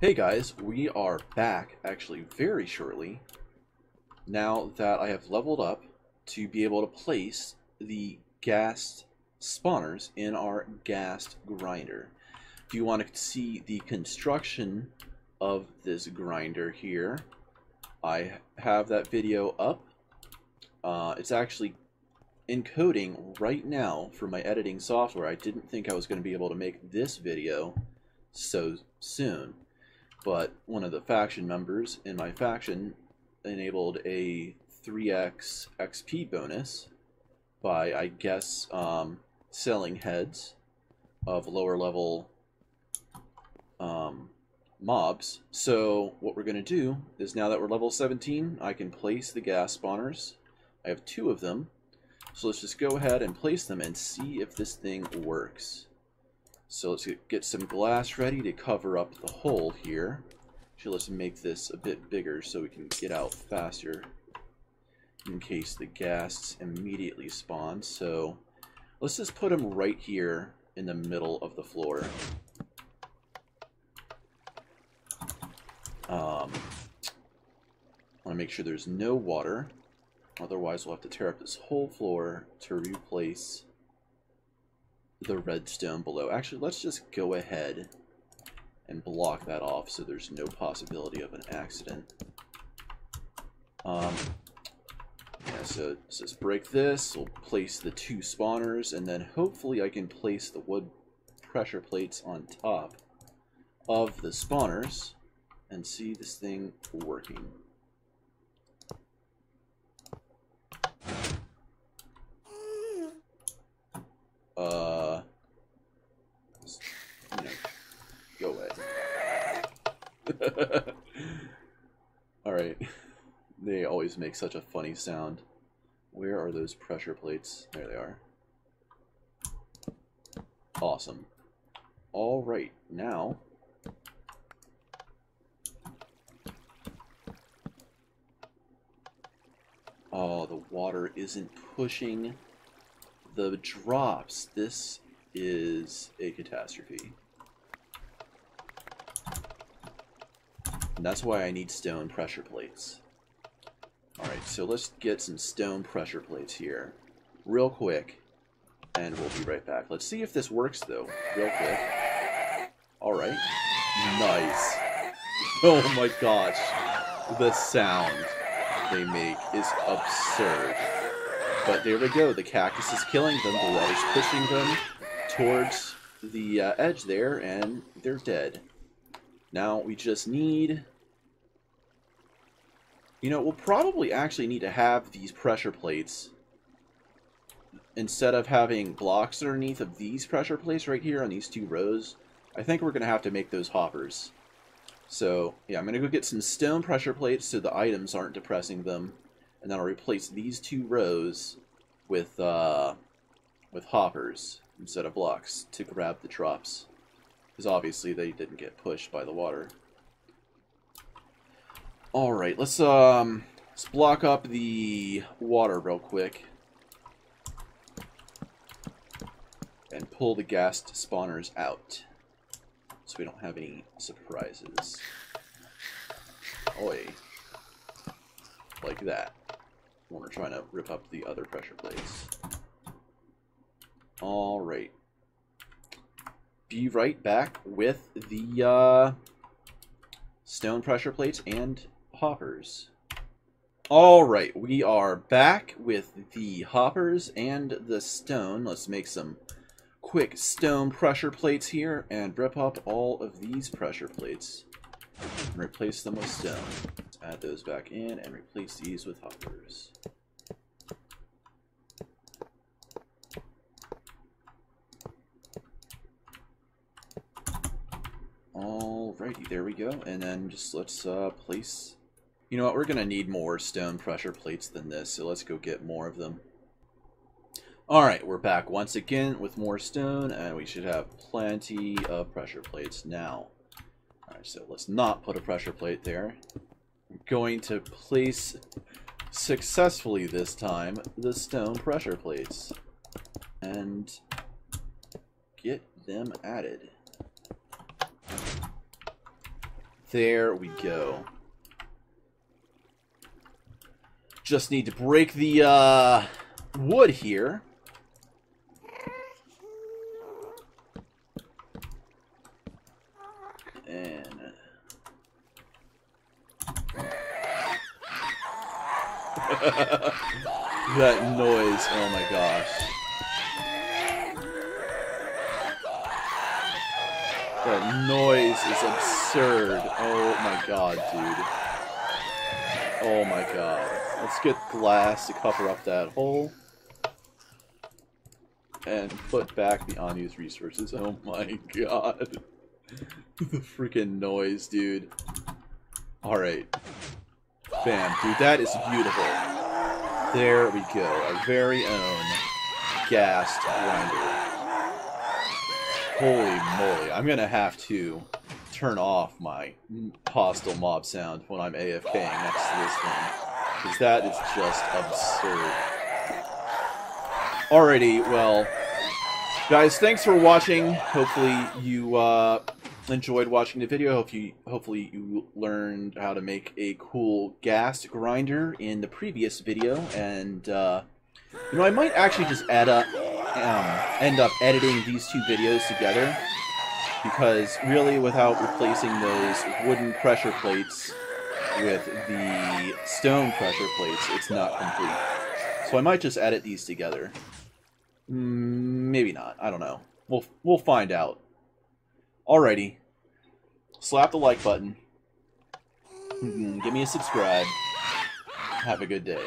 Hey guys, we are back actually very shortly now that I have leveled up to be able to place the ghast spawners in our ghast grinder. If you want to see the construction of this grinder here, I have that video up. It's actually encoding right now for my editing software. I didn't think I was going to be able to make this video so soon. But one of the faction members in my faction enabled a 3x XP bonus by, I guess, selling heads of lower level mobs. So what we're going to do is, now that we're level 17, I can place the ghast spawners. I have two of them. So let's just go ahead and place them and see if this thing works. So let's get some glass ready to cover up the hole here. Actually, let's make this a bit bigger so we can get out faster in case the ghasts immediately spawn. So let's just put them right here in the middle of the floor. I want to make sure there's no water. Otherwise, we'll have to tear up this whole floor to replace the redstone below. Actually, let's just go ahead and block that off so there's no possibility of an accident. Yeah, so let's just break this. We'll place the two spawners, and then hopefully I can place the wood pressure plates on top of the spawners and see this thing working. Go away. Alright. They always make such a funny sound. Where are those pressure plates? There they are. Awesome. Alright, now oh, the water isn't pushing the drops. This is a catastrophe. And that's why I need stone pressure plates. Alright, so let's get some stone pressure plates here real quick, and we'll be right back. Let's see if this works, though, real quick. Alright. Nice. Oh my gosh. The sound they make is absurd. But there we go. The cactus is killing them. The water's pushing them towards the edge there, and they're dead. Now we just need... You know, we'll probably actually need to have these pressure plates, instead of having blocks underneath of these pressure plates right here on these two rows. I think we're going to have to make those hoppers. So, yeah, I'm going to go get some stone pressure plates so the items aren't depressing them. And then I'll replace these two rows with hoppers instead of blocks to grab the drops, because obviously they didn't get pushed by the water. All right, let's block up the water real quick and pull the ghast spawners out so we don't have any surprises. Oi, like that. When we're trying to rip up the other pressure plates. Alright. Be right back with the stone pressure plates and hoppers. Alright, we are back with the hoppers and the stone. Let's make some quick stone pressure plates here and rip up all of these pressure plates and replace them with stone. Add those back in and replace these with hoppers. Alrighty, there we go. And then just let's place... You know what, we're gonna need more stone pressure plates than this, so let's go get more of them. Alright, we're back once again with more stone, and we should have plenty of pressure plates now. Alright, so let's not put a pressure plate there. Going to place successfully this time the stone pressure plates and get them added. There we go. Just need to break the wood here. And that noise, oh my gosh. That noise is absurd. Oh my god, dude. Oh my god. Let's get glass to cover up that hole. And put back the unused resources. Oh my god. The freaking noise, dude. Alright. Bam, dude. That is beautiful. There we go. Our very own gas grinder. Holy moly, I'm gonna have to turn off my hostile mob sound when I'm AFKing next to this thing, because that is just absurd. Alrighty, well, guys, thanks for watching. Hopefully you enjoyed watching the video. Hopefully you learned how to make a cool gas grinder in the previous video, and you know, I might actually just add up. End up editing these two videos together, because really without replacing those wooden pressure plates with the stone pressure plates, it's not complete. So I might just edit these together. Maybe not. I don't know. We'll find out. Alrighty. Slap the like button. Give me a subscribe. Have a good day.